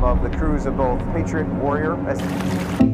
Of the crews of both Patriot and Warrior.